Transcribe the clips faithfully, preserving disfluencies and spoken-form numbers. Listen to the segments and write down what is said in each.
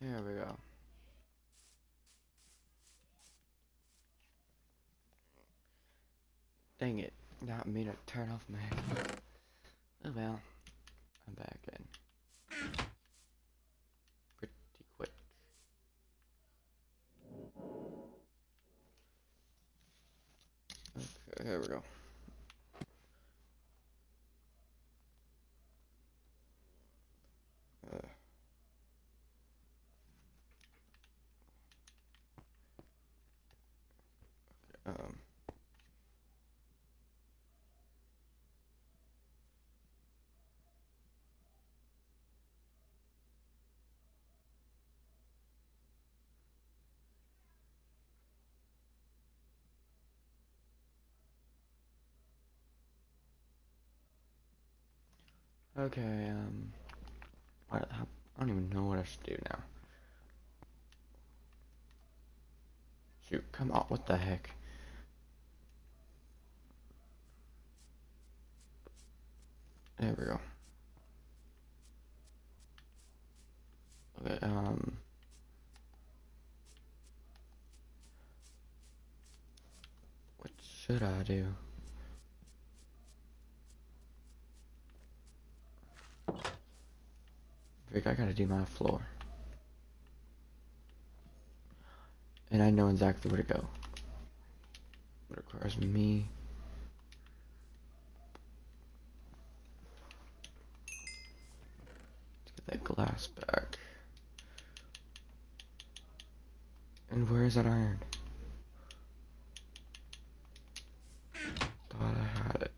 Here we go. Dang it, not me to turn off my... Oh well, I'm back in. Pretty quick. Okay, here we go. Uh. Okay, um... Okay, um, I don't even know what I should do now. Shoot, come on, what the heck? There we go. Okay, um... what should I do? I gotta do my floor. And I know exactly where to go. It requires me. Let's get that glass back. And where is that iron? Thought I had it.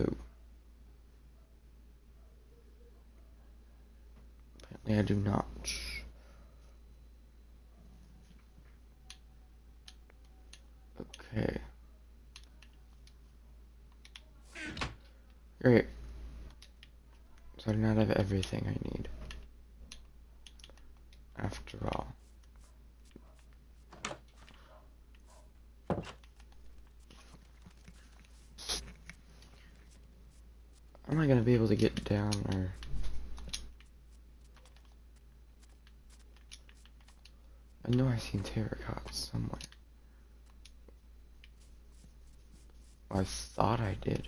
Oh. I do not. Okay. Great. So I do not have everything I need. After all. Am I gonna be able to get down or... I know I've seen terracotta somewhere. I thought I did.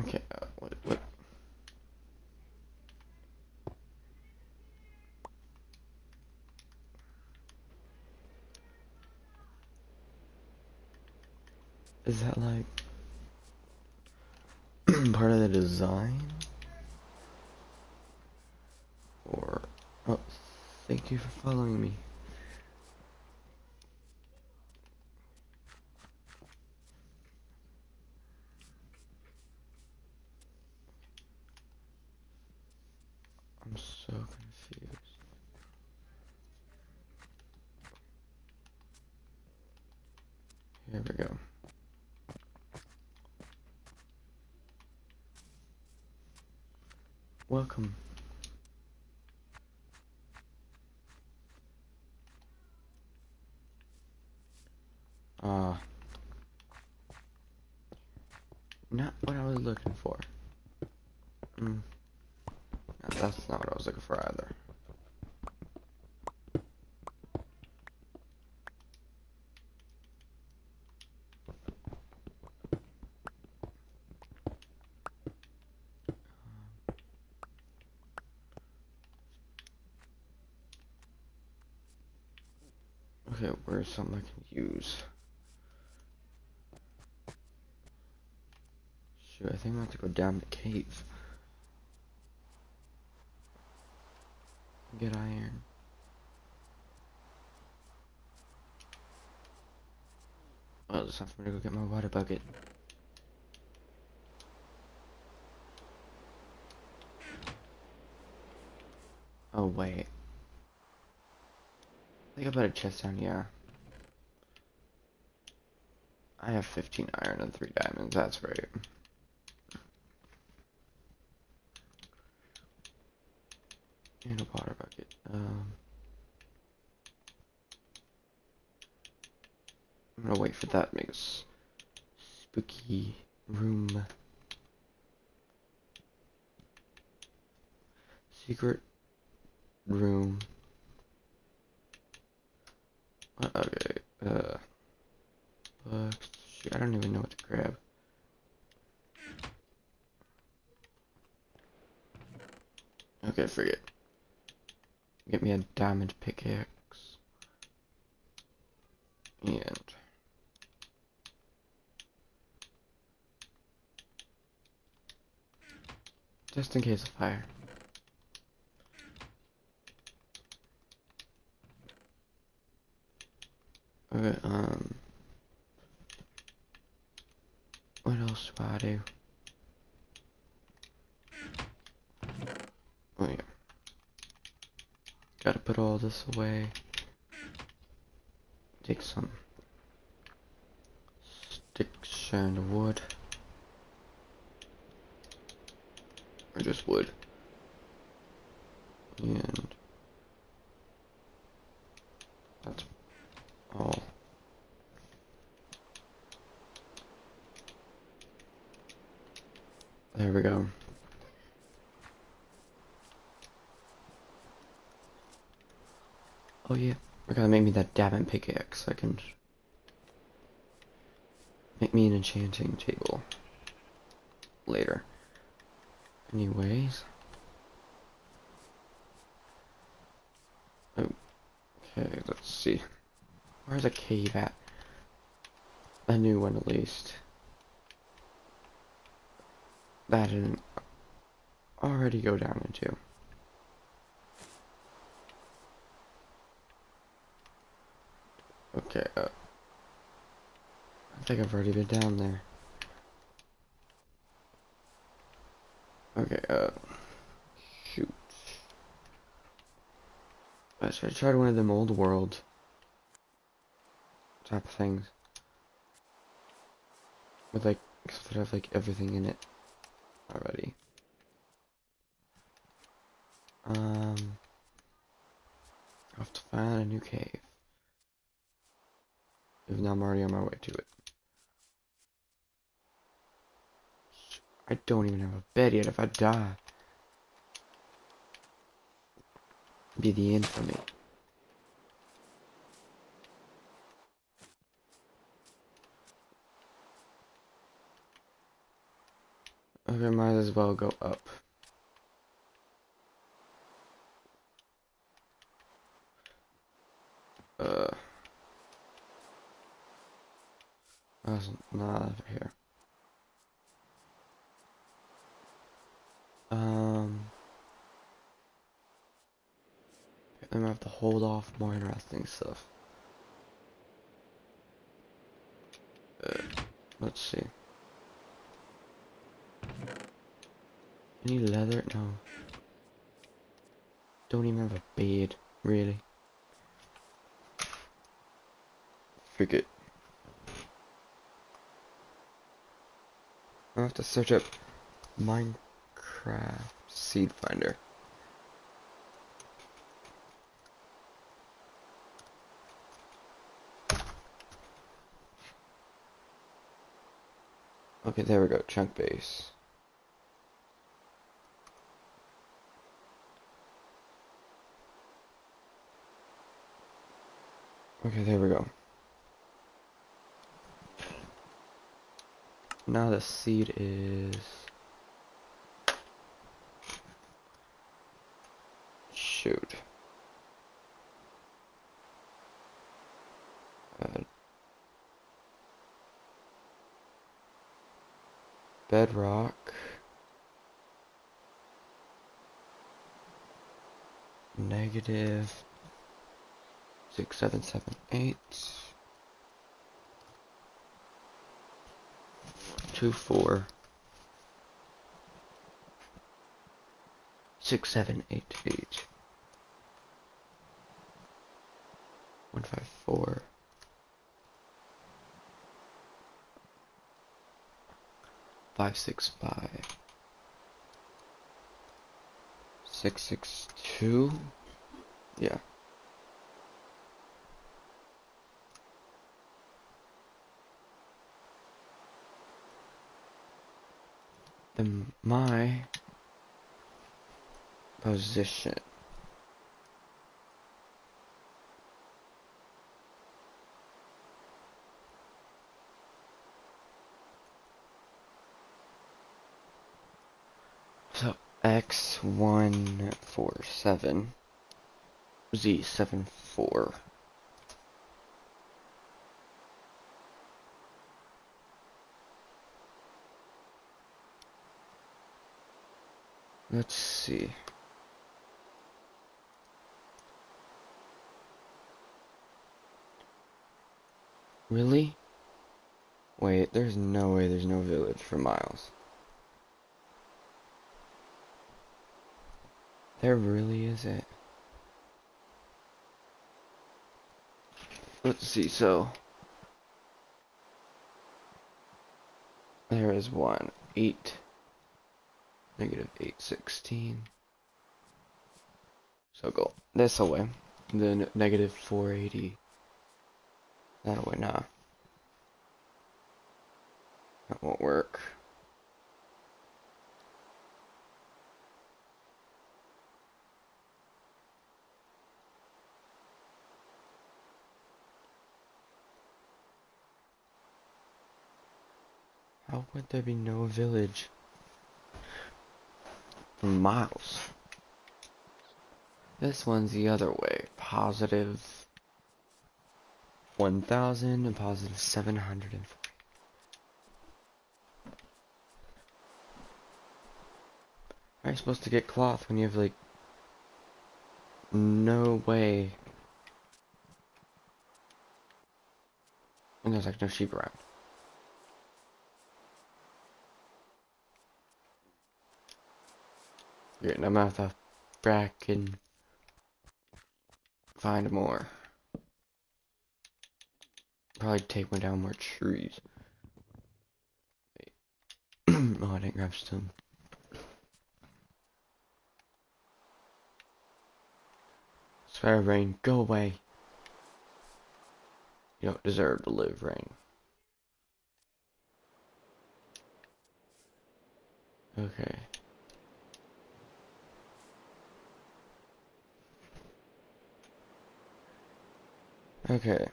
Okay, uh, what, what? Is that like... part of the design? Or oh, thank you for following me. I'm so confused. Here we go. Welcome. Ah, uh, not what I was looking for. Mm. No, that's not what I was looking for either. Okay, where's something I can use? Shoot, I think I have to go down the cave. Get iron. Oh, it's time for me to go get my water bucket. Oh, wait. I think I put a chest down here. I have fifteen iron and three diamonds, that's right. And a water bucket. Um, I'm gotta wait for that, make us spooky room. Secret room. Okay, uh, books. Shoot, I don't even know what to grab. Okay, forget. Get me a diamond pickaxe. And just in case of fire. Okay, um, what else do I do? Oh yeah, gotta put all this away. Take some sticks and wood, or just wood, and that's all. There we go. Oh yeah, we're gonna make me that diamond pickaxe. I can make me an enchanting table later. Anyways, okay, let's see. Where's a cave at? A new one at least. That didn't already go down into. Okay, uh, I think I've already been down there. Okay, uh, shoot. I should have tried one of them old world type of things. With like, cause I have like everything in it already. Um, I have to find a new cave. If not, I'm already on my way to it. I don't even have a bed yet. If I die, it'd be the end for me. Okay, might as well go up. Uh, that's not over here. Um, I'm gonna have to hold off more interesting stuff. Uh, let's see. Any leather? No. Don't even have a beard, really. Forget. I'll have to search up Minecraft Seed Finder. Okay, there we go, chunk base. Okay, there we go. Now the seed is... Shoot. Uh, bedrock. Negative. Six, seven, seven, eight. Two, four. Six, seven, eight, eight. One, five, four. Five, six, five. Six, six, two. Yeah. in my position. So X one four seven Z seven four. Let's see. Really? Wait, there's no way there's no village for miles. There really isn't. Let's see, so. There is one. Eight. Negative eight, sixteen. So go this away. Then negative four eighty. That way, nah. That won't work. How would there be no village? Miles. This one's the other way. Positive one thousand and positive seven hundred and forty. How are you supposed to get cloth when you have like no way? And there's like no sheep around. I'm gonna have to back and find more. Probably take one down more trees. Wait. Oh, I didn't grab some. Swear, rain, go away. You don't deserve to live, rain. Okay. Okay.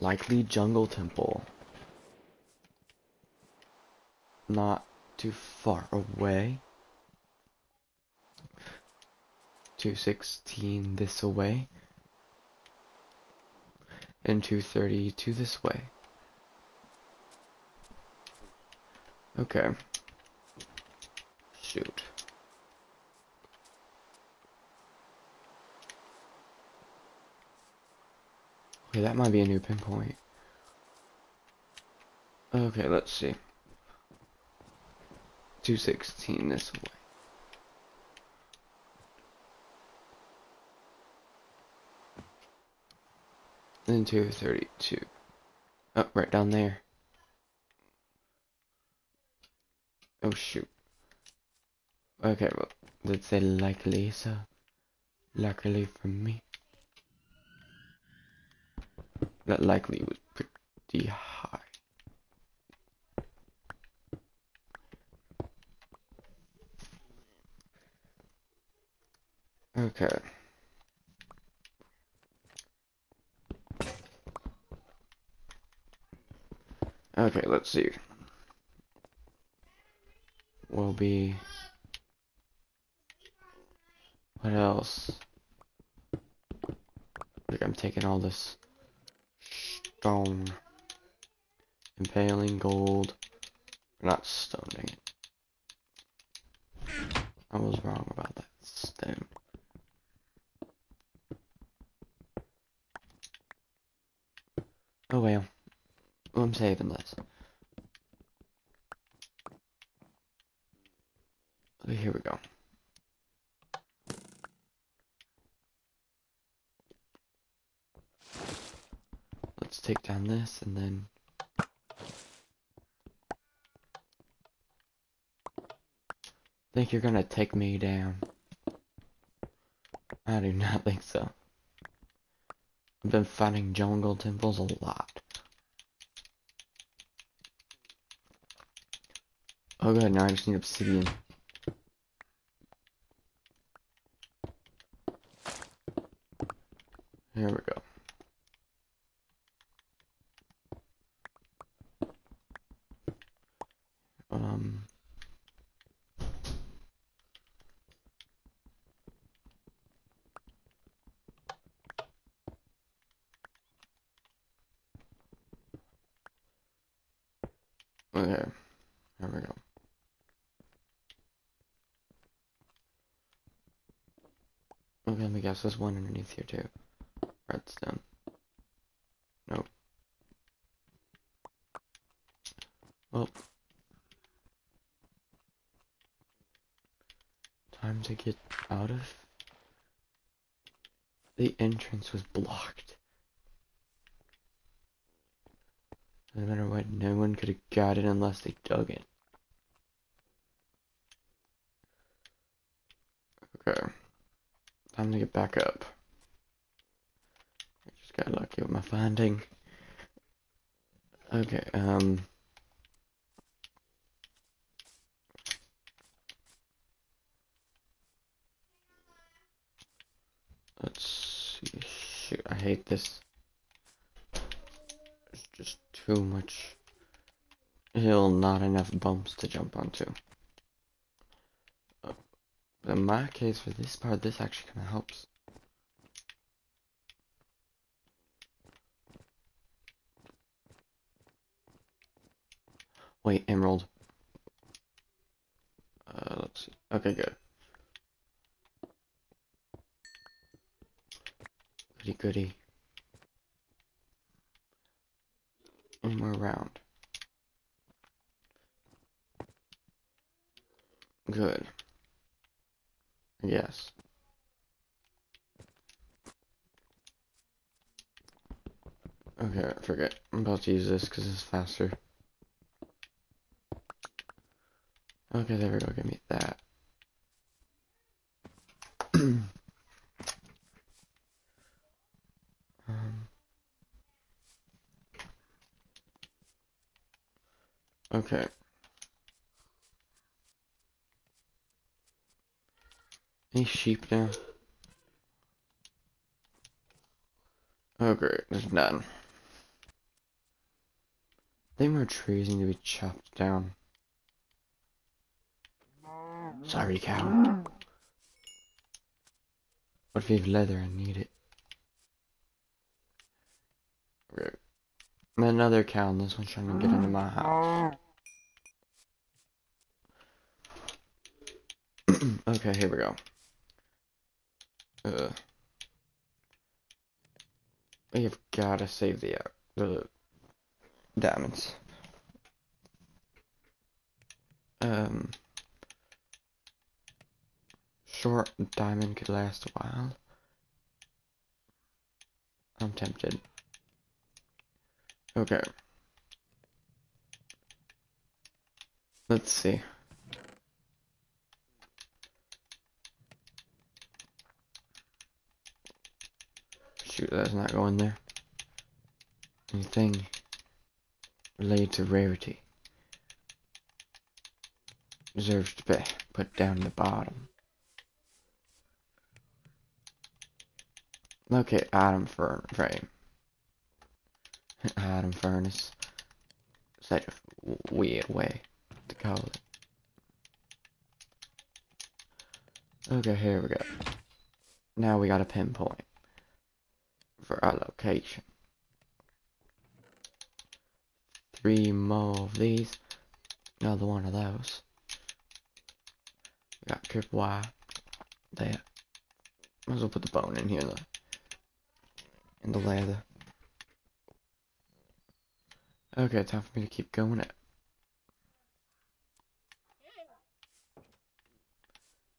Likely jungle temple. Not too far away. two sixteen this away. And two thirty-two this way. Okay. Shoot. Okay, that might be a new pinpoint. Okay, let's see. two sixteen this way. Then two thirty-two. Oh, right down there. Oh shoot. Okay, well, let's say likely, so luckily for me. That likely was pretty high. Okay. Okay, let's see. Will be what else? Like I'm taking all this stone, impaling gold, not stoning. I was wrong about that stone. Oh well, I'm saving this. Here we go. Let's take down this and then think you're gonna take me down. I do not think so. I've been finding jungle temples a lot. Oh good, now I just need obsidian. There we go. Um. Okay. There we go. Okay, let me guess. There's one underneath here too. Redstone. Nope. Well. Time to get out of. The entrance was blocked. Doesn't matter what, no one could have got it unless they dug it. Okay. Time to get back up. Got lucky with my finding. Okay, um. Let's see. Shoot, I hate this. It's just too much hill, not enough bumps to jump onto. Uh, in my case, for this part, this actually kind of helps. Wait, emerald. Uh, let's see. Okay, good. Goody goody. And we're round. Good. Yes. Okay, I forget. I'm about to use this because it's faster. Okay, there we go, give me that. um, okay. Any sheep now? Oh great, there's none. They were trees need to be chopped down. Sorry, cow. What if you have leather? I need it. Okay. Another cow, and this one's trying to get into my house. Okay, here we go. Uh, we have gotta save the uh, the diamonds. Um. Sure, diamond could last a while. I'm tempted. Okay. Let's see. Shoot, that's not going there. Anything related to rarity deserves to be put down the bottom. Okay, item furnace frame. Item furnace. Such a weird way to call it. Okay, here we go. Now we got a pinpoint for our location. Three more of these. Another one of those. We got trip wire. There. Might as well put the bone in here though. And the leather. Okay, time for me to keep going up.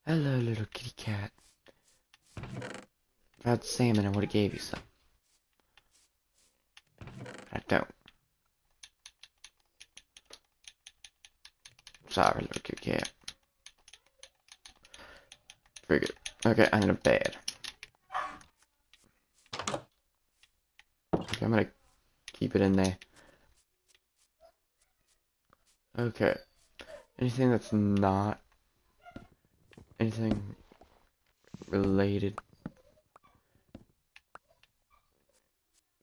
Hello, little kitty cat. If I had salmon, I would have gave you some. But I don't. Sorry, little kitty cat. Very good. Okay, I'm in a bed. actually. I'm gonna keep it in there. Okay. Anything that's not anything related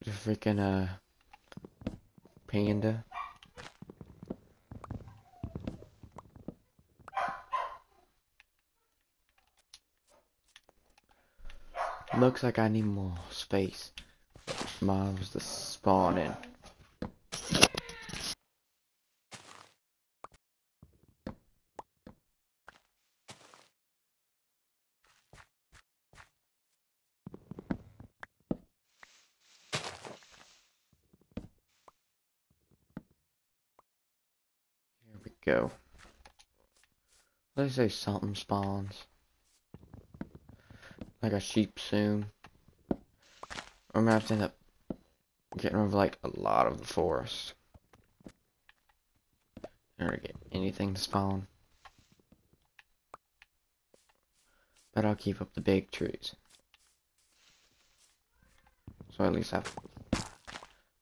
to freaking uh panda. Looks like I need more space. Mobs to spawn in. Here we go. Let's say something spawns. Like a sheep soon. I'm gonna have to end up getting rid of like a lot of the forest in order to get anything to spawn. But I'll keep up the big trees. So at least I have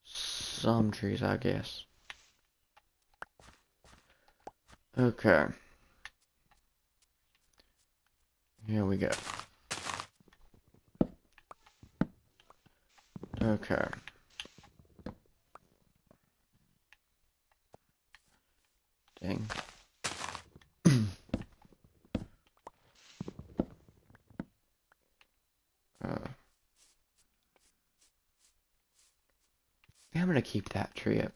some trees, I guess. Okay. Here we go. Okay. Dang. uh. I'm gonna keep that tree up.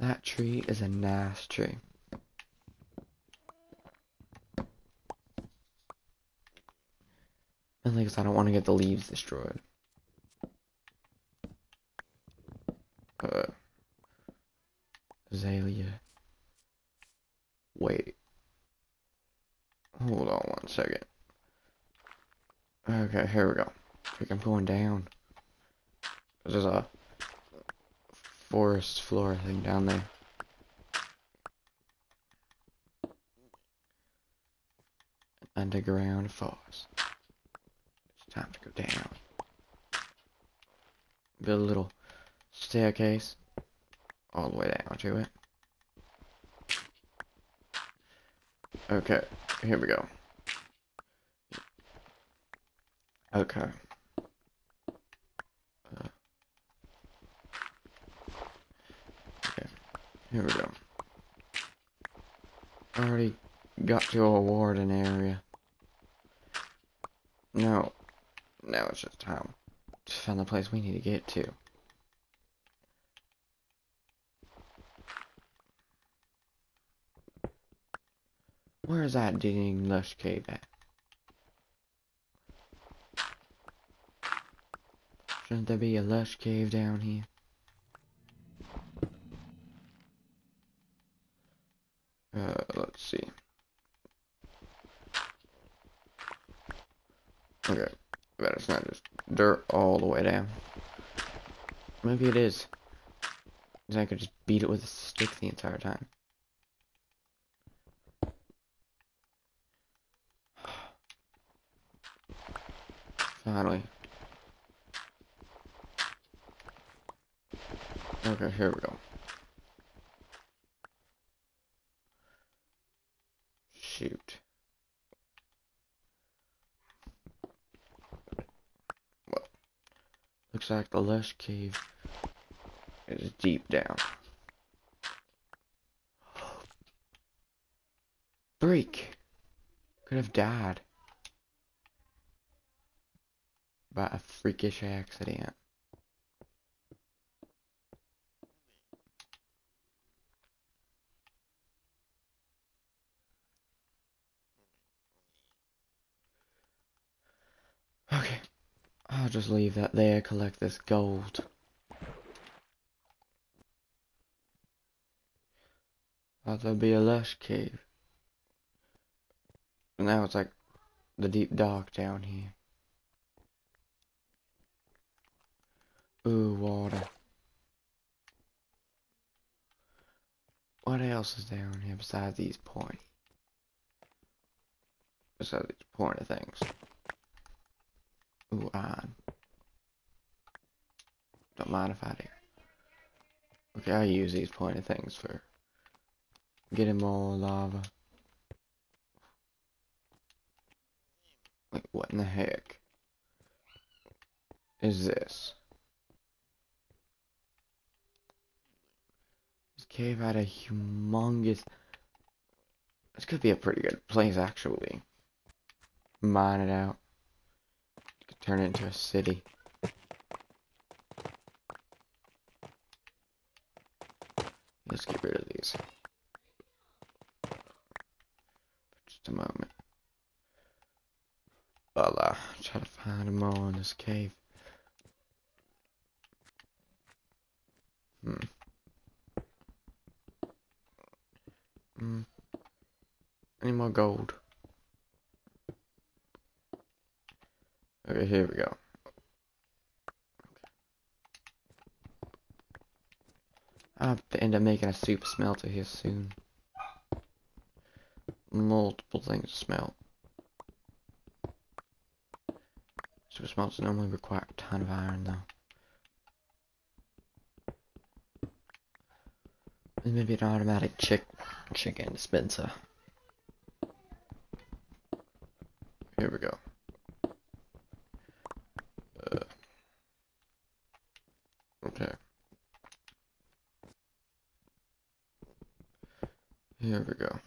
That tree is a nice tree. Mainly because I don't want to get the leaves destroyed. Uh, azalea. Wait. Hold on one second. Okay, here we go. I think I'm going down. There's a forest floor thing down there. An underground forest. It's time to go down. Build a little staircase all the way down to it. Okay, here we go. Okay. Uh, okay, here we go. I already got to a warden area. No, now it's just time to find the place we need to get to. Where is that digging lush cave at? Shouldn't there be a lush cave down here? Uh, let's see. Okay, but it's not just dirt all the way down. Maybe it is. Because I could just beat it with a stick the entire time. Finally. Okay, here we go. Shoot. Well, looks like the lush cave is deep down. Break. Could have died by a freakish accident. Okay, I'll just leave that there, collect this gold. Thought there'd be a lush cave. And now it's like the deep dark down here. Ooh, water. What else is down here besides these pointy? Besides these pointy things. Ooh, iron. do different modified here. Okay, I use these pointed things for getting more lava. Like, what in the heck is this? This cave had a humongous... This could be a pretty good place, actually. Mine it out. Could turn it into a city. Let's get rid of these. Just a moment. Well, uh, try to find them all in this cave. Hmm. Hmm. Any more gold? Okay, here we go. I have to end up making a super smelter here soon. Multiple things to smelt. Super smelters normally require a ton of iron, though. And maybe an automatic chick chicken dispenser. Here we go. Uh, okay. Here we go.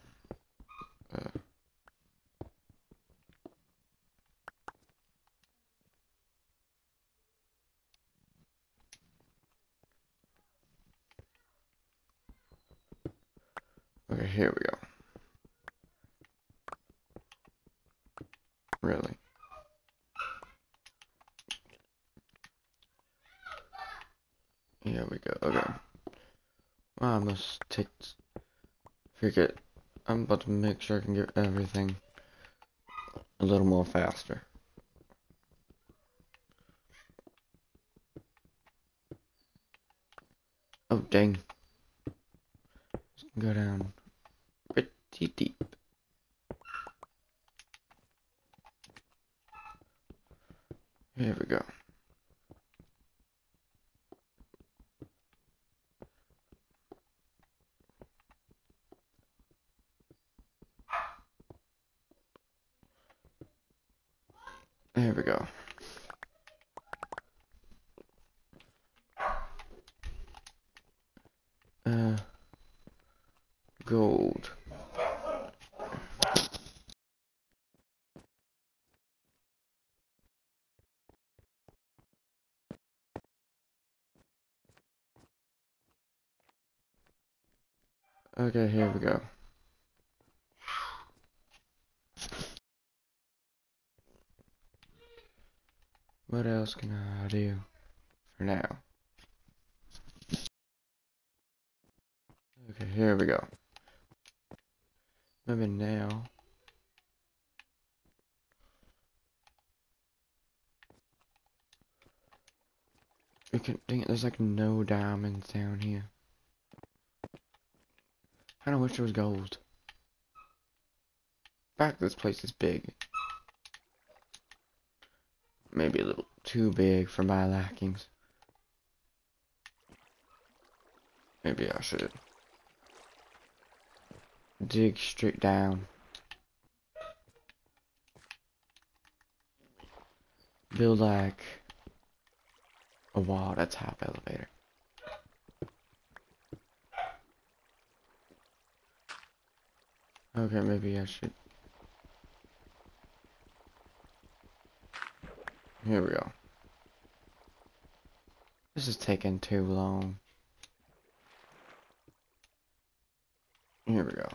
Uh. Okay, here we go. Really? Here we go. Okay. Well, I must take... Forget, I'm about to make sure I can get everything a little more faster. Oh, dang. Just go down pretty deep. Here we go. Here we go. Uh, gold. Okay, here we go. What else can I do for now? Okay, here we go. Maybe now. We can, dang it, there's like no diamonds down here. I wish there was gold. Back, this place is big. Maybe a little too big for my lackings. Maybe I should dig straight down. Build like a wall at top elevator. Okay, maybe I should. Here we go. This is taking too long. Here we go.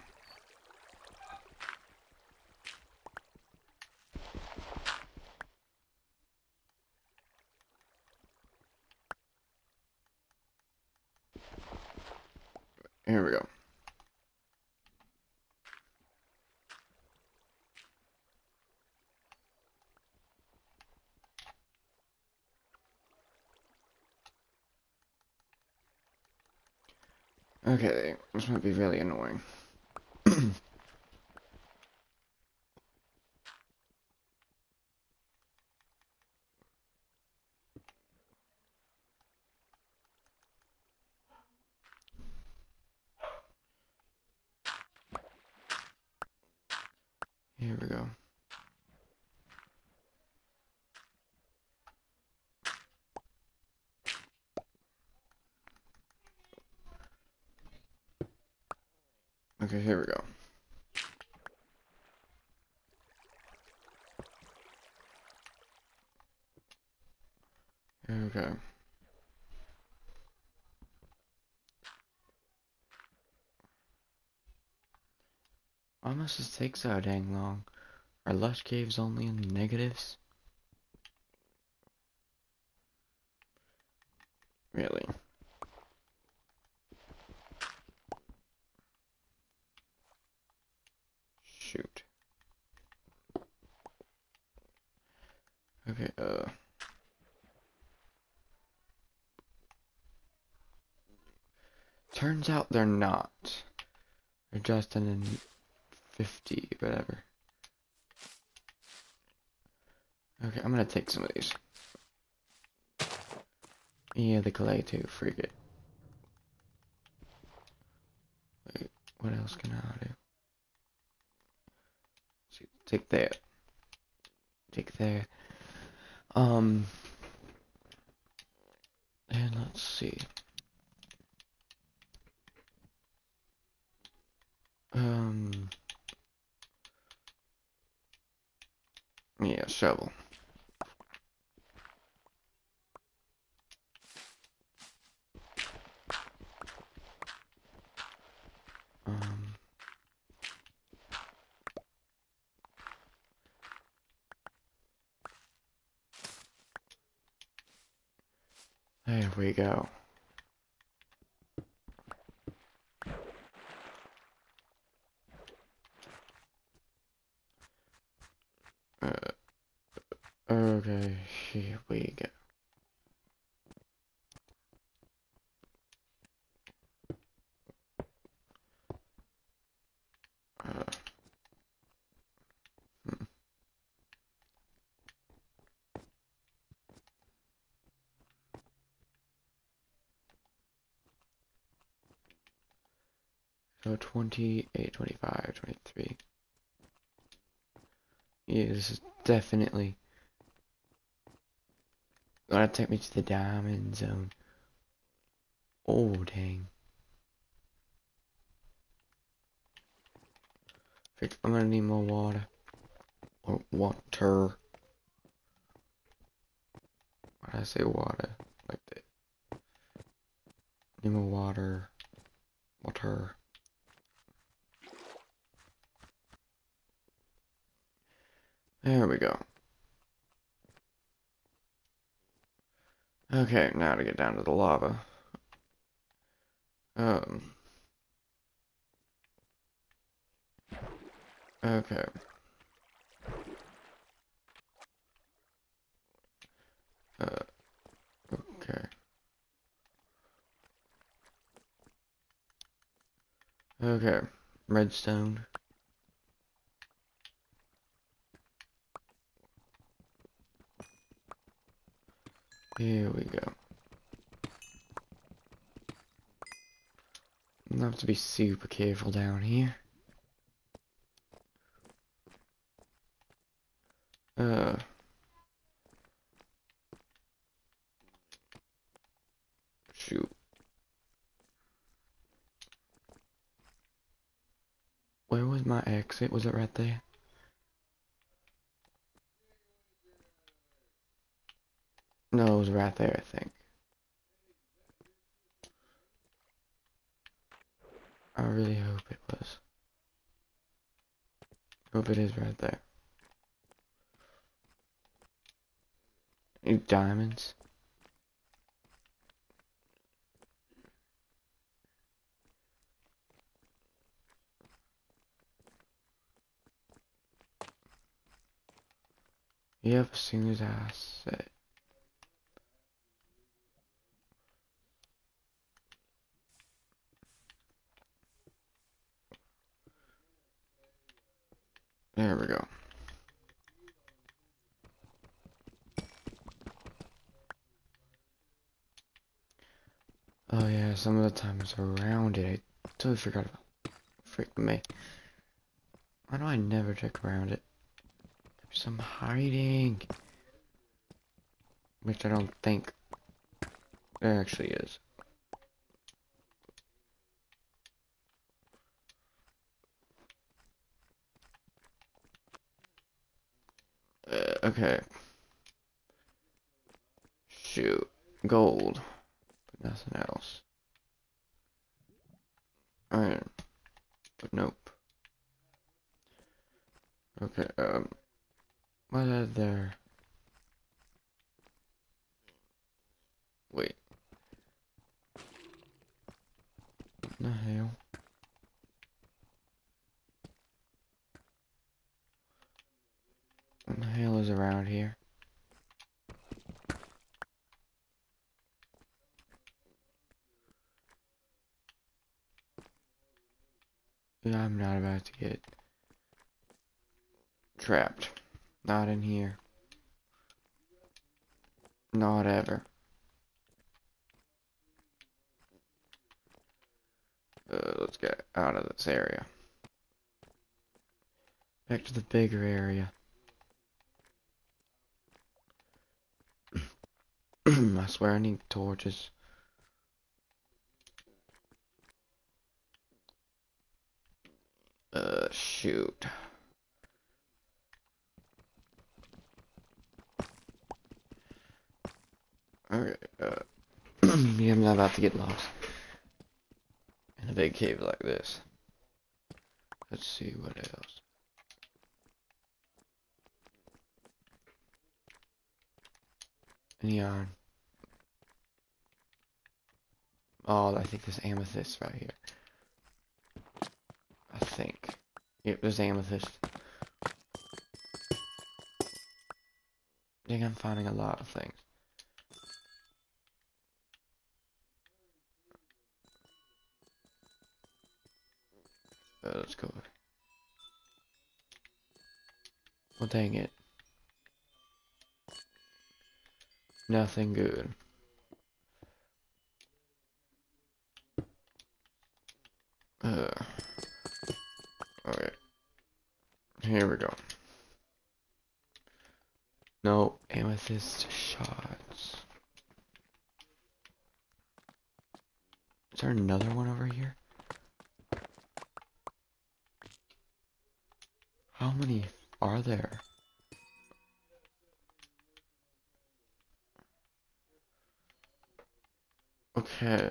Here we go. Okay, this might be really annoying. Here we go. Okay, here we go. Okay. Why must this take so dang long? Are lush caves only in the negatives? Really? Shoot. Okay, uh... turns out they're not. They're just in an fifty, whatever. Okay, I'm gonna take some of these. Yeah, the clay too, freak it. Wait, what else can I do? So, take that. Take that. Um, and let's see. Um, yeah, shovel. Um, there we go. Okay, here we go. Uh, hmm. So twenty-eight, twenty-five, twenty-three. Yeah, this is definitely gonna take me to the diamond zone. Oh, dang. I'm gonna need more water. Or water. Why did I say water? Like that. Need more water. Water. There we go. Okay, now to get down to the lava. Um. Okay. Uh. Okay. Okay. Redstone. Here we go. I'm gonna have to be super careful down here. Uh. Shoot. Where was my exit? Was it right there? No, it was right there, I think. I really hope it was. Hope it is right there. Need diamonds. Yep, as soon as I say. There we go. Oh yeah, some of the time it's around it. I totally forgot about. Freak me. Why do I never check around it? There's some hiding, which I don't think there actually is. Uh, okay. Shoot, gold, but nothing else. Iron, but nope. Okay, um, what are there? Wait. What the hell? What the hell is around here? I'm not about to get trapped. Not in here. Not ever. Uh, let's get out of this area. Back to the bigger area. I swear I need torches. Uh, shoot. Alright, uh, I'm not about to get lost in a big cave like this. Let's see what else. Any iron. Oh, I think there's amethyst right here. I think. Yep, there's amethyst. I think I'm finding a lot of things. Uh, let's go. Well, dang it. Nothing good. Uh. Okay. Here we go. No amethyst shards. Is there another one over here? How many are there? Okay.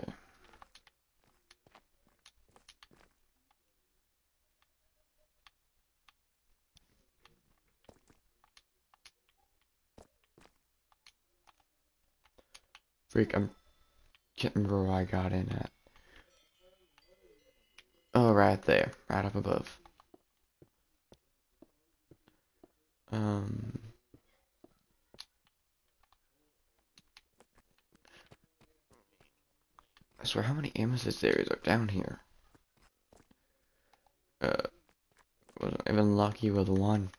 Freak, I'm can't remember where I got in at. Oh, right there, right up above. Um. I swear, how many amethyst areas are down here? Uh, wasn't even lucky with one.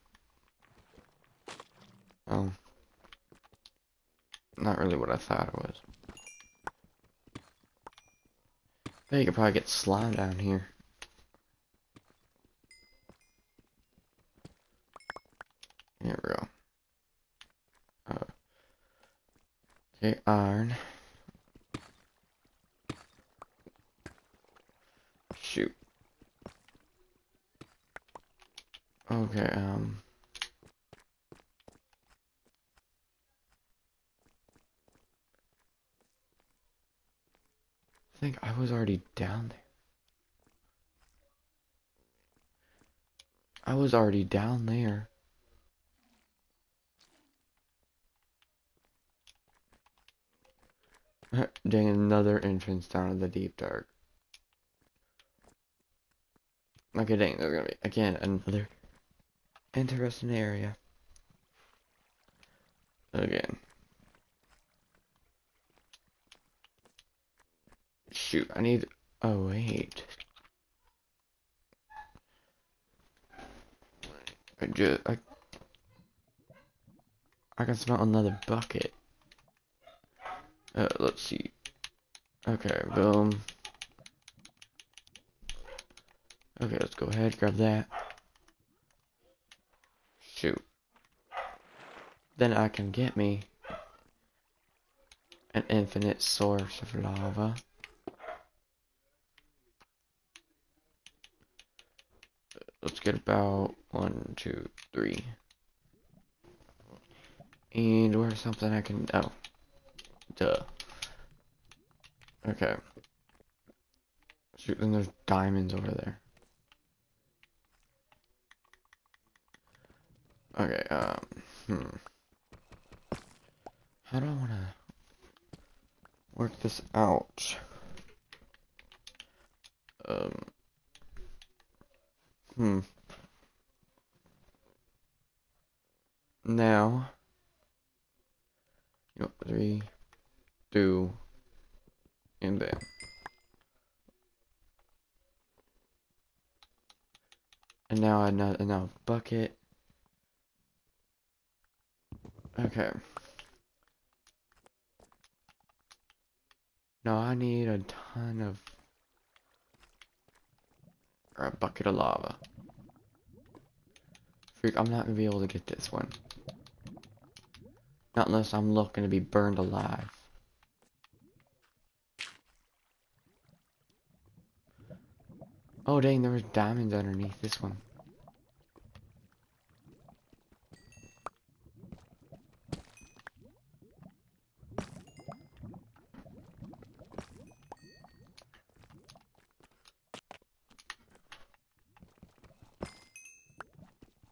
Oh. Not really what I thought it was. Hey, you could probably get slime down here. There we go. Uh, okay, iron. Shoot. Okay, um... I think I was already down there. I was already down there. Dang, another entrance down in the deep dark. Okay, dang, there's gonna be, again, another interesting area. Again. Shoot, I need, oh wait. I just, I, I can smell another bucket. Uh, let's see. Okay, boom. Okay, let's go ahead, grab that. Then I can get me an infinite source of lava. Let's get about one, two, three. And where's something I can... Oh. Duh. Okay. Shoot, then there's diamonds over there. Okay, um... Hmm. How do I want to work this out? Um... Hmm. Now... You know, three, two, and then. And now I know enough bucket. Okay. Now I need a ton of, or a bucket of lava. Freak, I'm not gonna be able to get this one. Not unless I'm looking to be burned alive. Oh dang, there was diamonds underneath this one.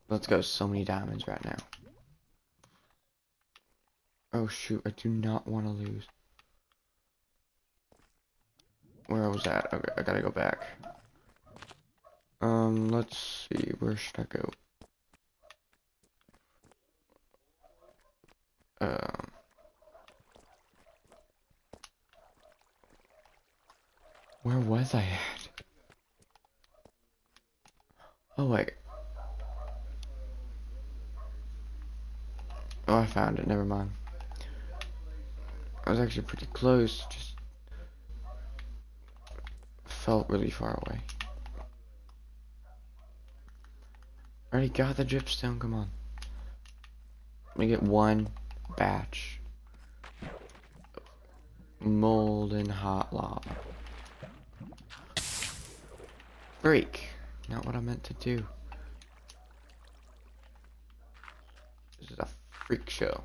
Let's go, so many diamonds right now. Oh shoot, I do not want to lose. Where I was at? Okay, I gotta go back. Um, let's see, where should I go? Um. Where was I at? Oh wait. Oh, I found it, never mind. I was actually pretty close, just felt really far away. I already got the dripstone, come on. Let me get one batch of molten hot lava. Freak! Not what I meant to do. This is a freak show.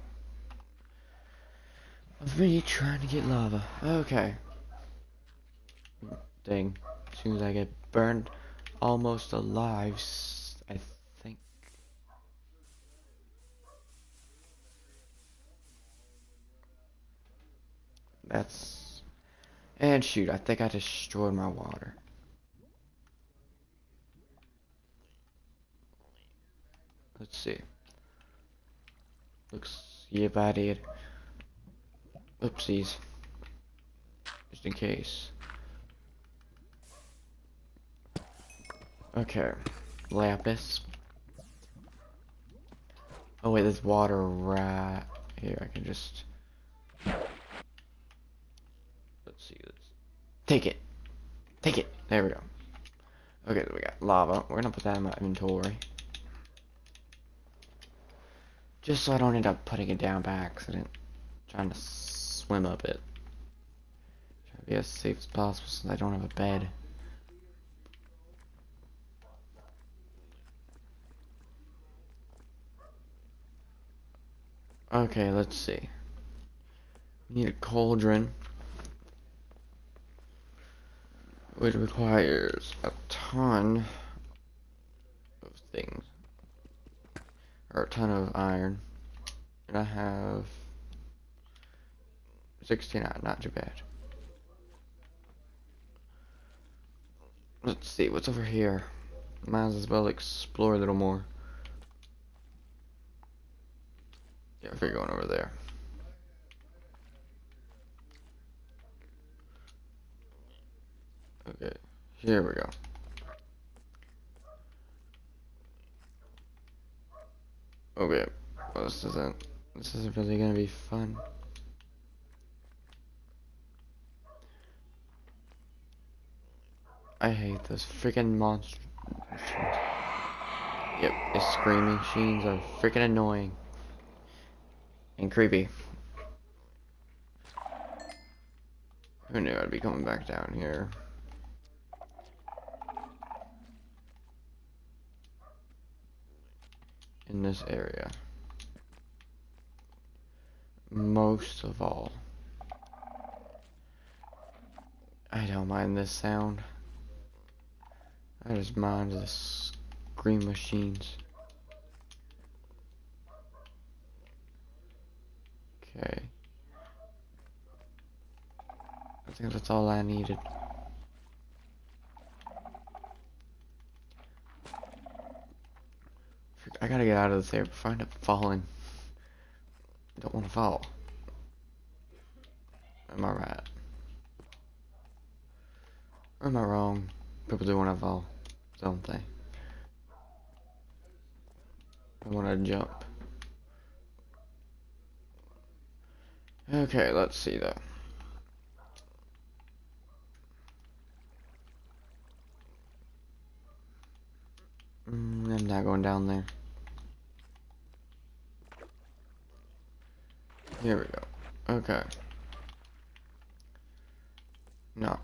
Of me trying to get lava. Okay. Dang. As soon as I get burned almost alive, I think. That's... And shoot, I think I destroyed my water. Let's see. Looks... Yep, I did. Oopsies. Just in case. Okay. Lapis. Oh wait, there's water right here. I can just... Let's see. Let's... Take it. Take it. There we go. Okay, so we got lava. We're gonna put that in my inventory. Just so I don't end up putting it down by accident. Trying to... Swim up it. Try to be as safe as possible since I don't have a bed. Okay, let's see. Need a cauldron, which requires a ton of things, or a ton of iron, and I have. sixty-nine, not too bad. Let's see, what's over here? Might as well explore a little more. Yeah, if you're going over there. Okay, here we go. Okay, well, this isn't, this isn't really gonna be fun. I hate those freaking monster machines. Yep, the screaming machines are freaking annoying. and creepy. Who knew I'd be coming back down here? In this area. Most of all. I don't mind this sound. I just mind the scream machines. Okay. I think that's all I needed. I gotta get out of this area before I end up falling. I don't want to fall. Am I right? Or am I wrong? People do want to fall, don't they? I want to jump. Okay, let's see though. Mm, I'm not going down there. Here we go. Okay. No.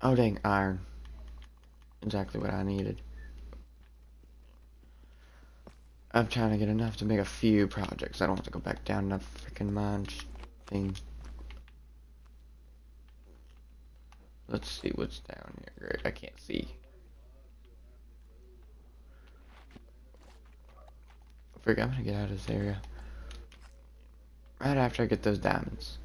Oh dang, iron. Exactly what I needed. I'm trying to get enough to make a few projects. I don't have to go back down in that freaking mine thing. Let's see what's down here. Great, I can't see. Frick, I'm gonna get out of this area. Right after I get those diamonds.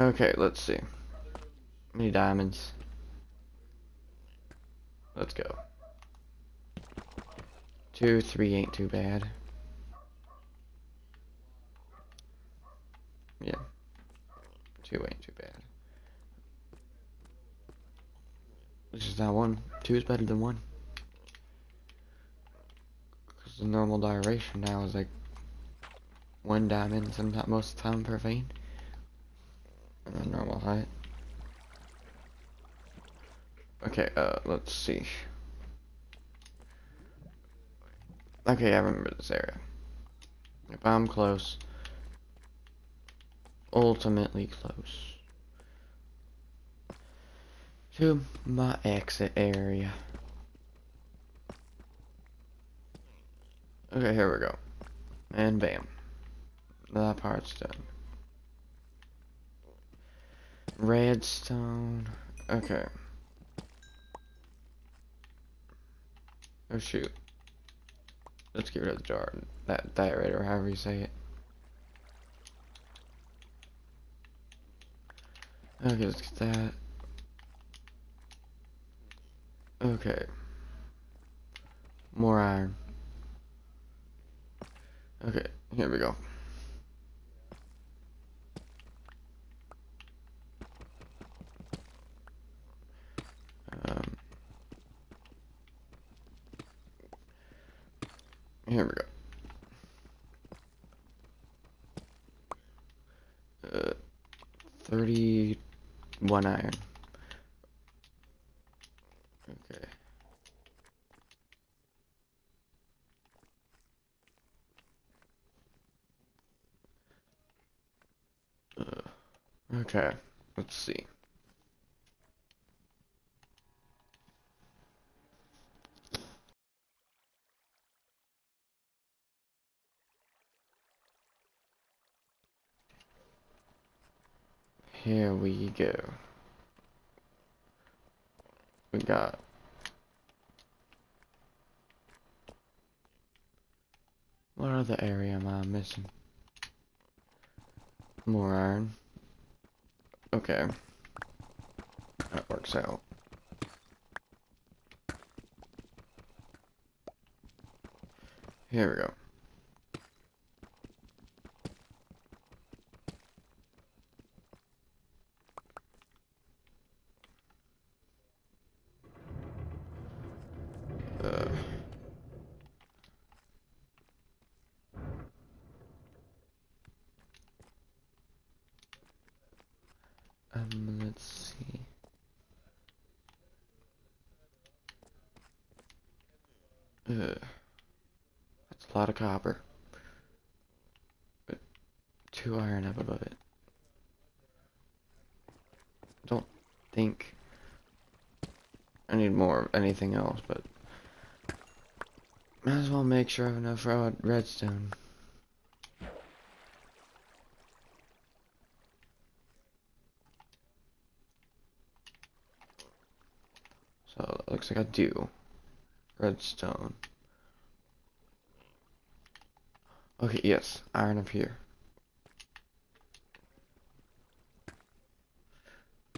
Okay, let's see. How many diamonds? Let's go. Two, three ain't too bad. Yeah. Two ain't too bad. This is not one. Two is better than one. Because the normal duration now is like one diamond, sometimes most of the time per vein. And a normal height. Okay, uh, let's see. Okay, I remember this area. If I'm close, ultimately close to my exit area. Okay, here we go. And bam. That part's done. Redstone. Okay. Oh shoot. Let's get rid of the jar. That diorite, or however you say it. Okay, let's get that. Okay. More iron. Okay, here we go. Here we go. Uh, thirty-one iron. Okay. Uh, okay. Let's see. Here we go. We got what other area am I missing? More iron. Okay. That works out. Here we go. Um, let's see. Ugh. That's a lot of copper. two iron up above it. I don't think I need more of anything else, but might as well make sure I have enough rod redstone. So it looks like I do. Redstone. Okay, yes, iron up here.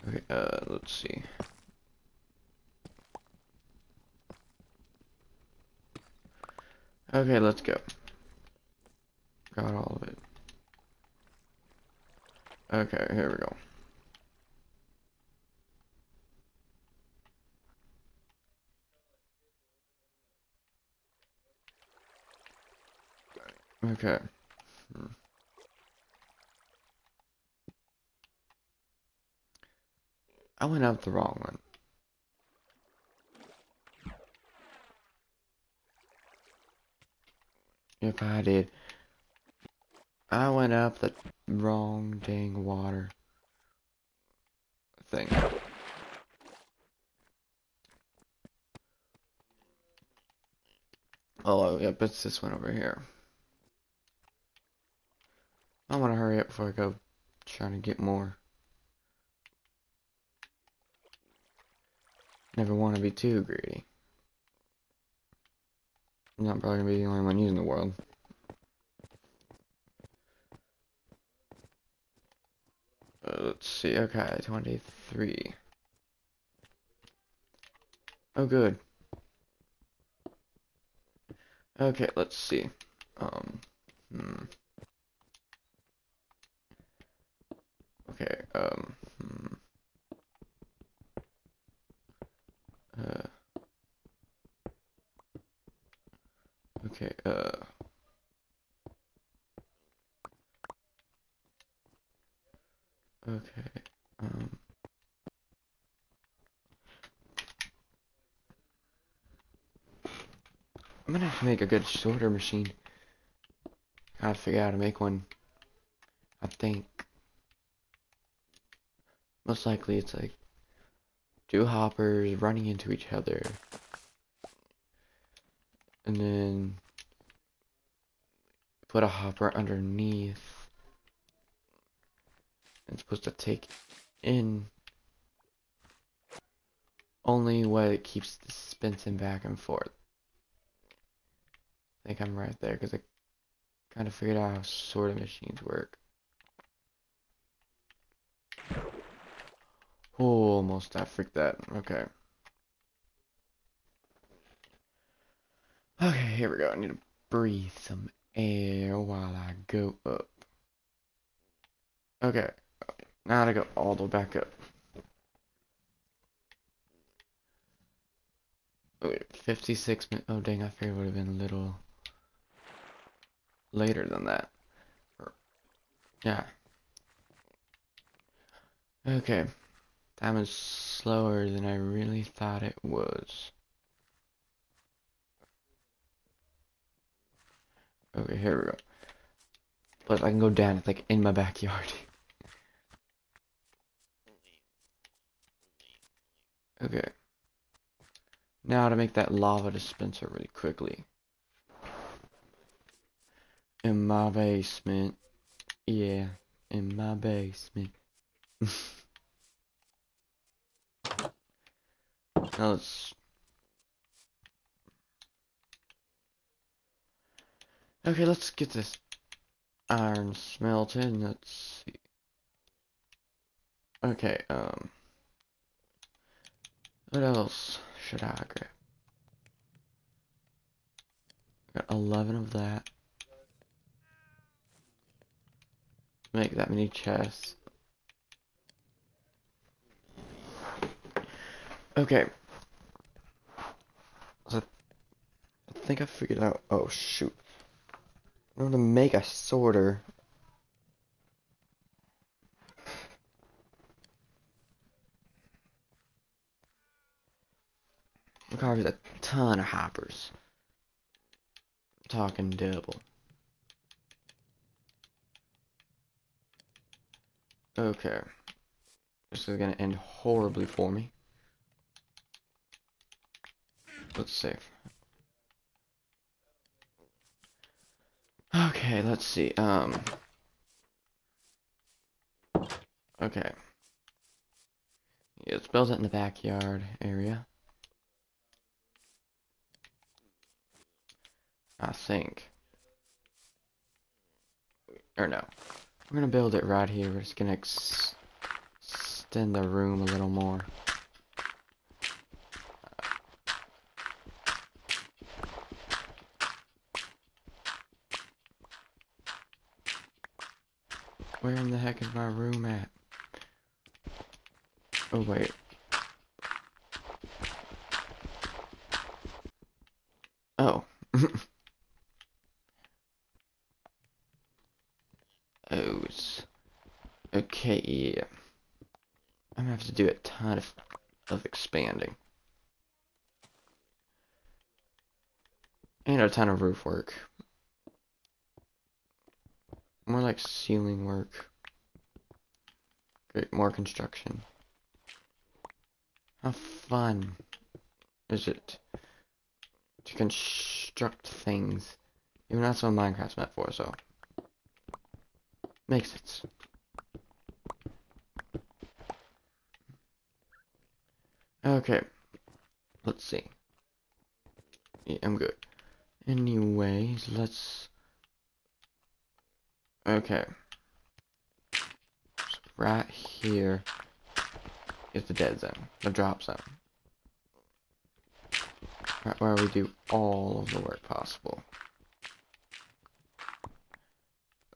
Okay, uh, let's see. Okay, let's go. Got all of it. Okay, here we go. Okay. Hmm. I went out the wrong one. If I did, I went up the wrong dang water thing. Oh, yep, it's this one over here. I want to hurry up before I go trying to get more. Never want to be too greedy. I'm not probably going to be the only one using the world. Uh, let's see, okay, twenty-three. Oh, good. Okay, let's see. Um, hmm. Okay, um, hmm. Uh. Okay, uh. Okay, um. I'm gonna have to make a good sorter machine. Gotta figure out how to make one, I think. Most likely it's like two hoppers running into each other. And then put a hopper underneath. It's supposed to take in only what it keeps the suspension back and forth. I think I'm right there because I kind of figured out how sorting machines work. Oh, almost, I freaked that. Okay. Okay, here we go. I need to breathe some air while I go up. Okay. Now to go all the way back up. Oh, wait, fifty-six minutes. Oh, dang, I figured it would have been a little later than that. Yeah. Okay. Time is slower than I really thought it was. Okay, here we go. Plus, I can go down. It's like in my backyard. Okay. Now to make that lava dispenser really quickly. In my basement. Yeah, in my basement. Now let's... Okay, let's get this iron smelted. Let's see. Okay, um... what else should I grab? Got eleven of that. Make that many chests. Okay. So I think I figured out. Oh, shoot. I'm going to make a sorter. Requires a ton of hoppers. I'm talking double. Okay. This is gonna end horribly for me. Let's save. Okay, let's see. Um. Okay. Yeah, let's build it in the backyard area. I think. Or no. We're gonna build it right here. We're just gonna ex extend the room a little more. Where in the heck is my room at? Oh wait. Oh. Oh. Okay. Yeah. I'm gonna have to do a ton of of expanding, and a ton of roof work. More like ceiling work. Great, more construction. How fun is it to construct things? Even that's what Minecraft's meant for, so. Makes sense. Okay. Let's see. Yeah, I'm good. Anyways, let's... Okay, so right here is the dead zone, the drop zone, right where we do all of the work possible.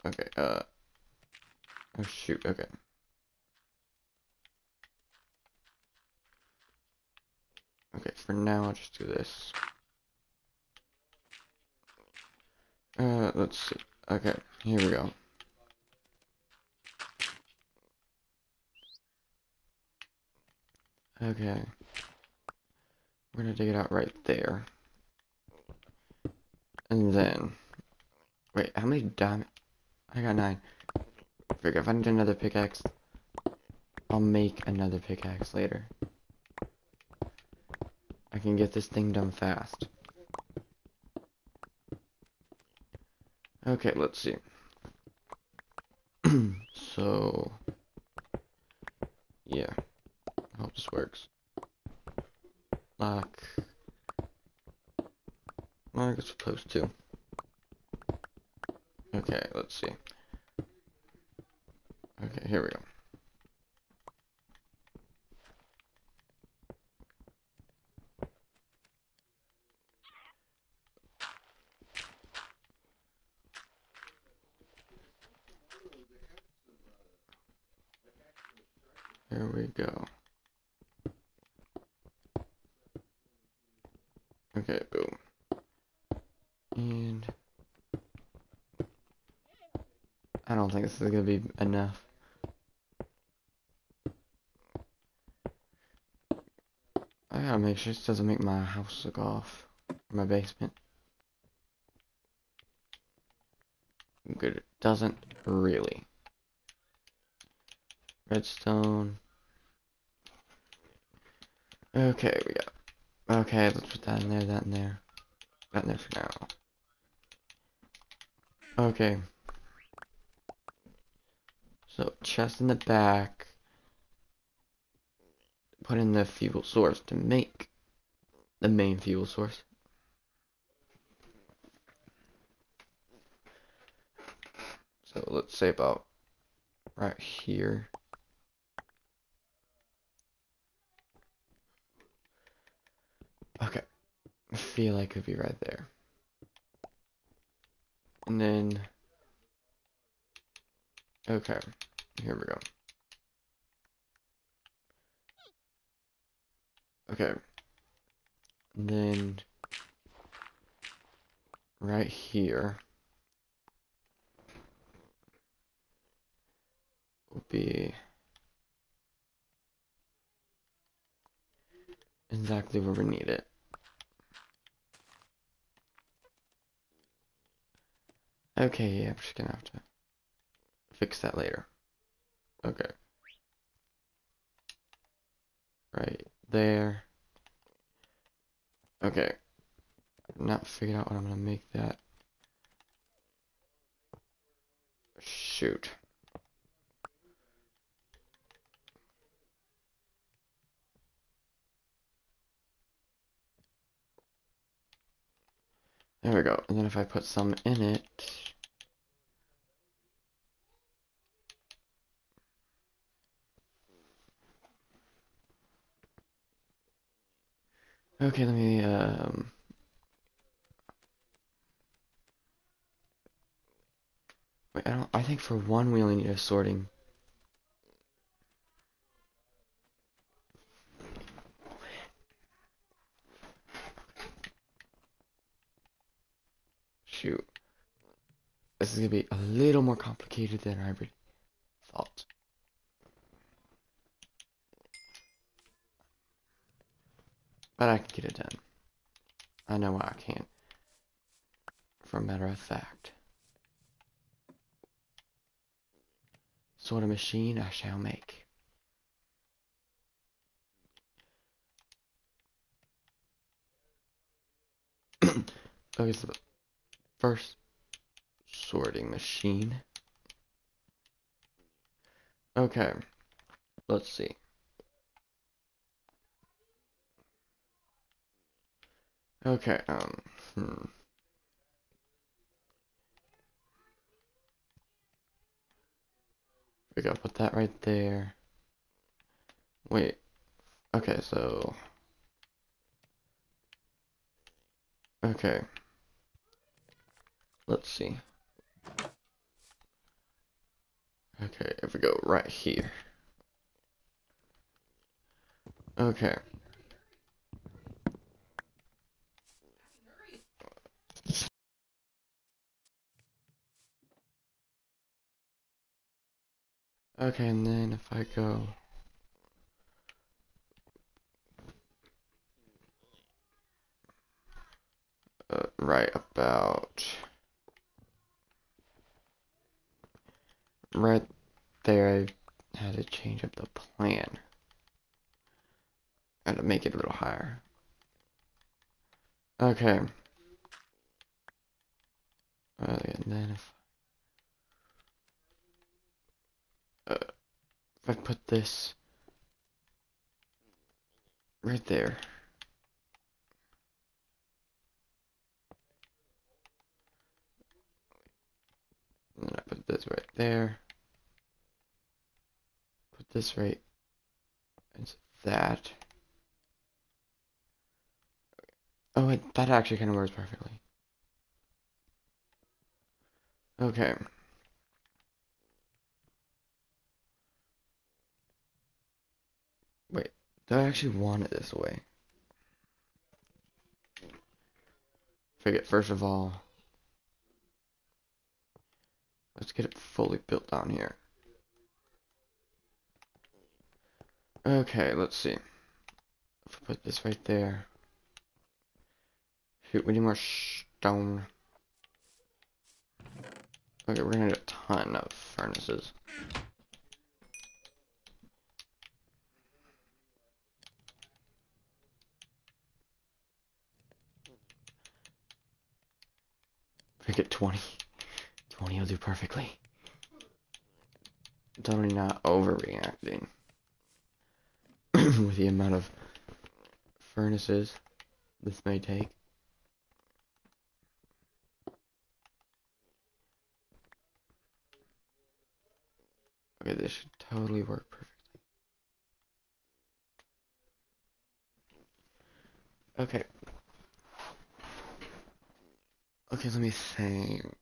Okay, uh, oh shoot, okay. Okay, for now I'll just do this. Uh, let's see, okay, here we go. Okay, we're gonna dig it out right there, and then, wait, how many diamonds? I got nine. Figure if I need another pickaxe, I'll make another pickaxe later. I can get this thing done fast. Okay, let's see. So, yeah. I hope this works. Lock. Like it's supposed to. Okay, let's see. Okay, here we go. Here we go. Okay, boom. And I don't think this is gonna be enough. I gotta make sure this doesn't make my house look off. My basement. Good, it doesn't really. Redstone. Okay, we got. Okay, let's put that in there, that in there, that in there for now. Okay. So, chest in the back. Put in the fuel source to make the main fuel source. So, let's say about right here. Okay, I feel like it could be right there. And then, okay, here we go. Okay, and then right here will be exactly where we need it. Okay, yeah, I'm just gonna have to fix that later. Okay. Right there. Okay. I've not figured out what I'm gonna make that. Shoot. There we go. And then if I put some in it. Okay, let me, um... wait, I don't... I think for one we only need a sorting. Shoot. This is gonna be a little more complicated than I really thought. But I can get it done. I know I can. For a matter of fact. Sort of machine I shall make. Okay, so the first sorting machine. Okay. Let's see. Okay, um, hmm. We gotta put that right there. Wait. Okay, so. Okay. Let's see. Okay, if we go right here. Okay. Okay, and then if I go... Uh, right about... Right there, I had to change up the plan. I had to make it a little higher. Okay. Uh, and then if... Uh, if I put this right there, and then I put this right there, put this right into that. Oh wait, that actually kind of works perfectly. Okay. Wait, do I actually want it this way? Forget, first of all, let's get it fully built down here. Okay, let's see. If I put this right there. Shoot, we need more stone. Okay, we're gonna need a ton of furnaces. Get twenty. twenty will do perfectly. Totally not overreacting with the amount of furnaces this may take. Okay, this should totally work perfectly. Okay. Okay, let me think.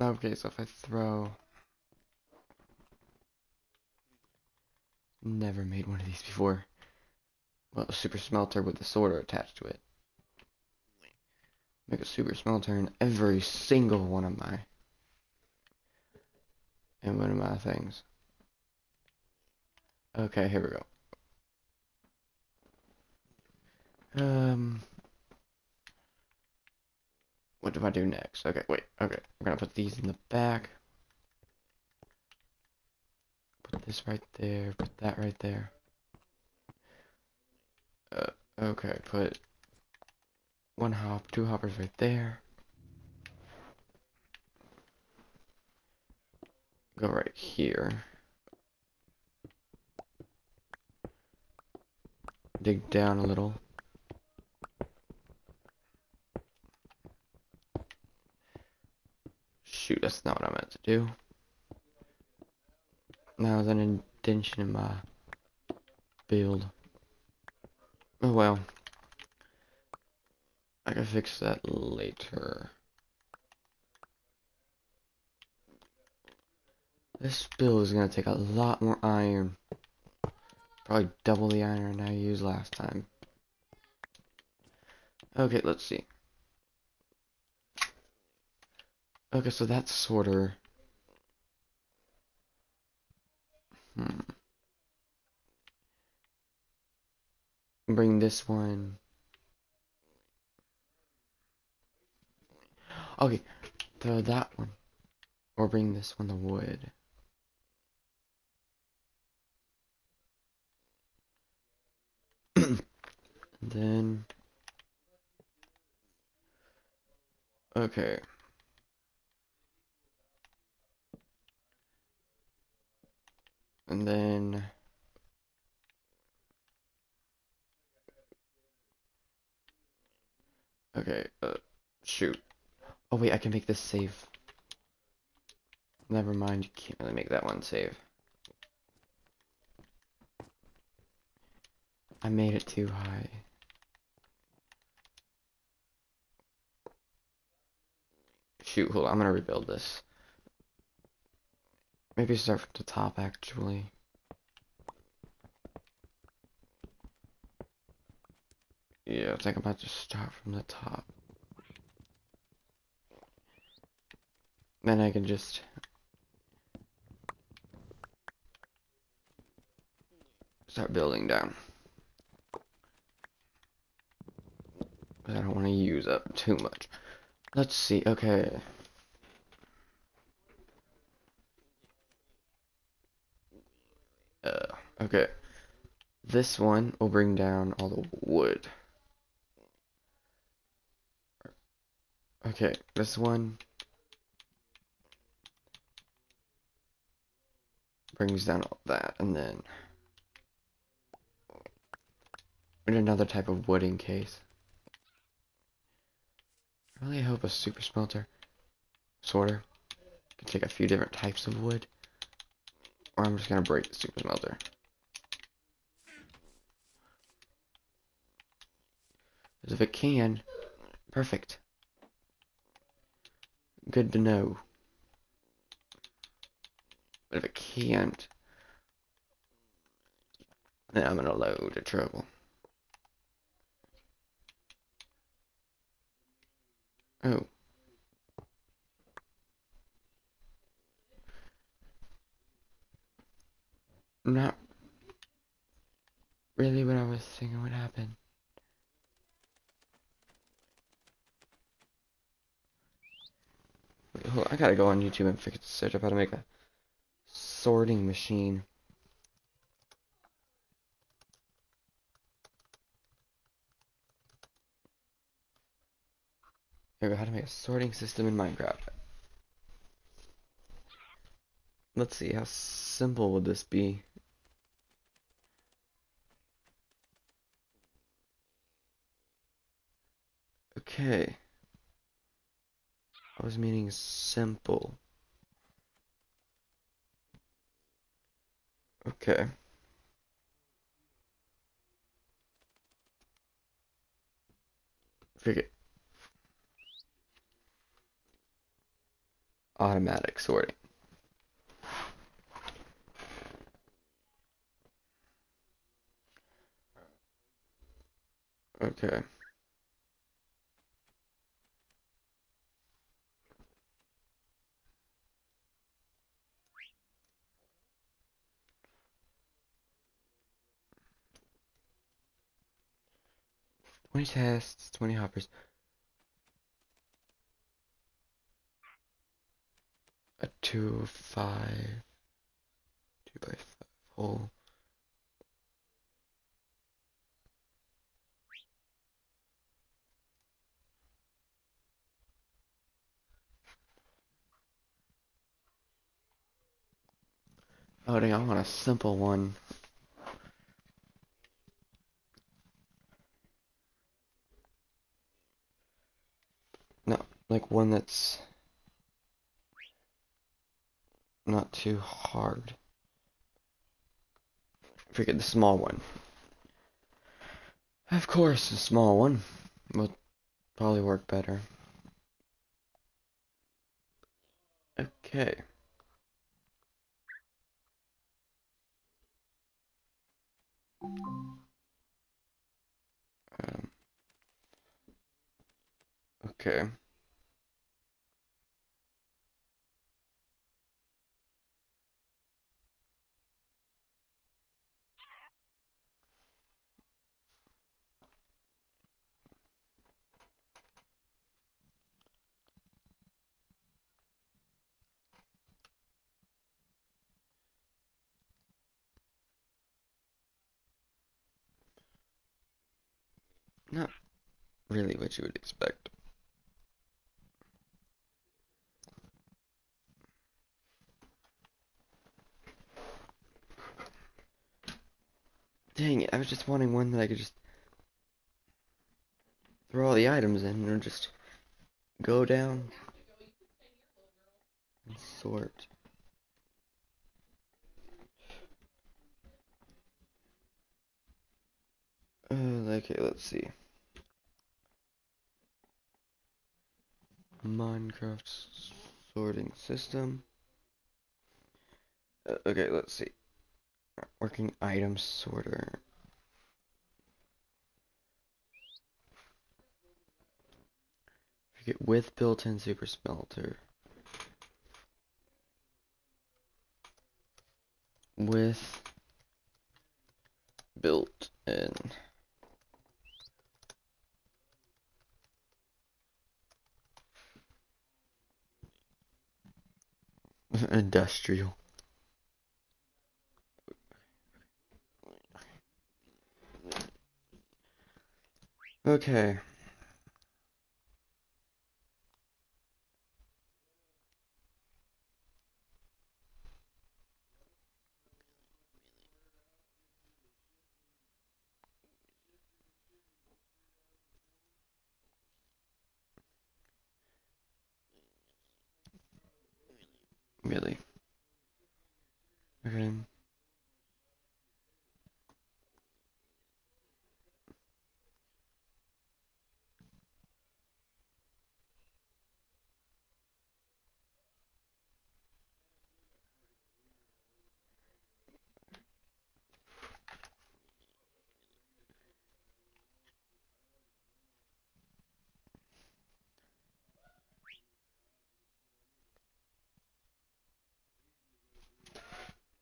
Okay, so if I throw... Never made one of these before. Well, a super smelter with a sorter attached to it. Make a super smelter in every single one of my... In one of my things. Okay, here we go. Um... What do I do next? Okay, wait, okay. We're gonna put these in the back. this right there, put that right there. Uh, okay, put one hop, two hoppers right there. Go right here. Dig down a little. Shoot, that's not what I meant to do. That was an indention in my build. Oh well. I can fix that later. This build is gonna take a lot more iron. Probably double the iron I used last time. Okay, let's see. Okay, so that's sorter. Hmm. Bring this one. Okay, throw that one. Or bring this one to wood. Then okay, and then okay, uh, shoot. Oh wait, I can make this save. Never mind, you can't really make that one save. I made it too high. Shoot, hold on, I'm gonna rebuild this. Maybe start from the top, actually. Yeah, I think I'm about to start from the top. Then I can just... start building down. But I don't want to use up too much. Let's see, okay. Uh, okay. This one will bring down all the wood. Okay, this one brings down all that, and then and another type of wood in case. I really hope a super smelter sorter can take a few different types of wood. Or I'm just gonna break the super smelter. Because if it can, perfect. Good to know. But if it can't, then I'm gonna load a trouble. Oh. Not really what I was thinking would happen. Wait, hold on, I gotta go on YouTube and figure search up how to make a sorting machine. Here we go, how to make a sorting system in Minecraft. Let's see, how simple would this be? Okay. I was meaning simple. Okay. Forget. Automatic sorting. Okay. twenty tests, twenty hoppers. A two, five, two by five. all. Oh dang, I want a simple one. No, like one that's not too hard. Forget the small one. Of course, a small one will probably work better. Okay. Um, okay. Not really what you would expect. Dang it, I was just wanting one that I could just throw all the items in and just go down and sort. Uh, okay, let's see. Minecraft sorting system. Uh, okay, let's see. Working item sorter. Forget with built-in super smelter. With built-in. Industrial. Okay. Really. Okay.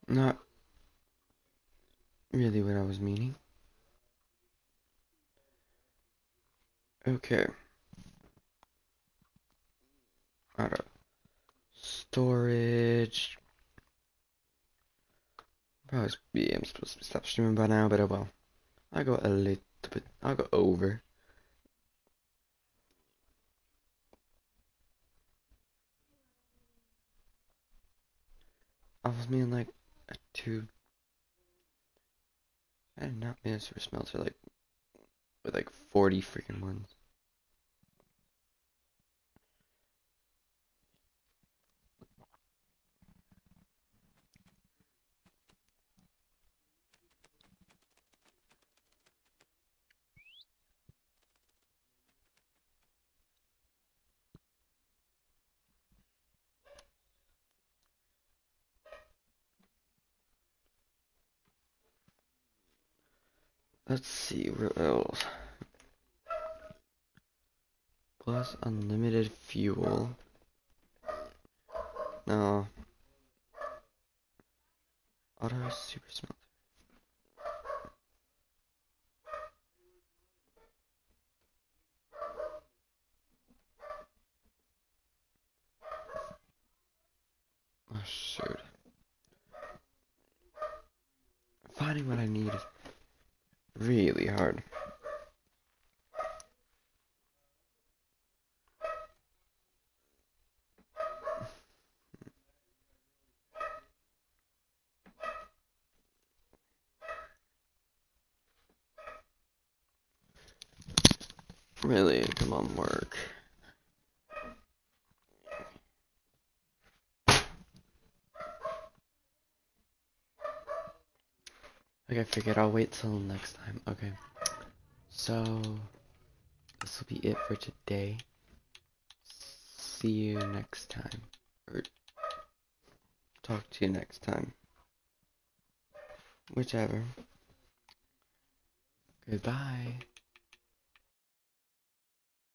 Not really what I was meaning. Okay. Out of storage. Probably be, I'm supposed to stop streaming by now, but oh well. I'll go a little bit. I'll go over. I was meaning like a two. I did not mean a super smelter like with like forty freaking ones. Let's see, what else? Plus unlimited fuel. No. Auto super smelter. Oh shoot. finding what I need is really hard. Really, come on, work. Okay, I figured I'll wait till next time. Okay, so this will be it for today. See you next time, or talk to you next time, whichever. Goodbye.